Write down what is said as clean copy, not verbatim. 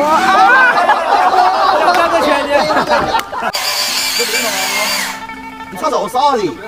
哇！三个圈的，你差点我杀你！